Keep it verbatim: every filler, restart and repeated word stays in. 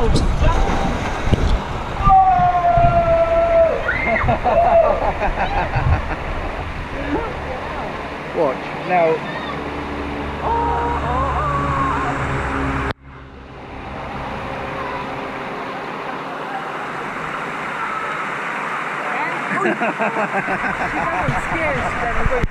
Watch now. I'm scared.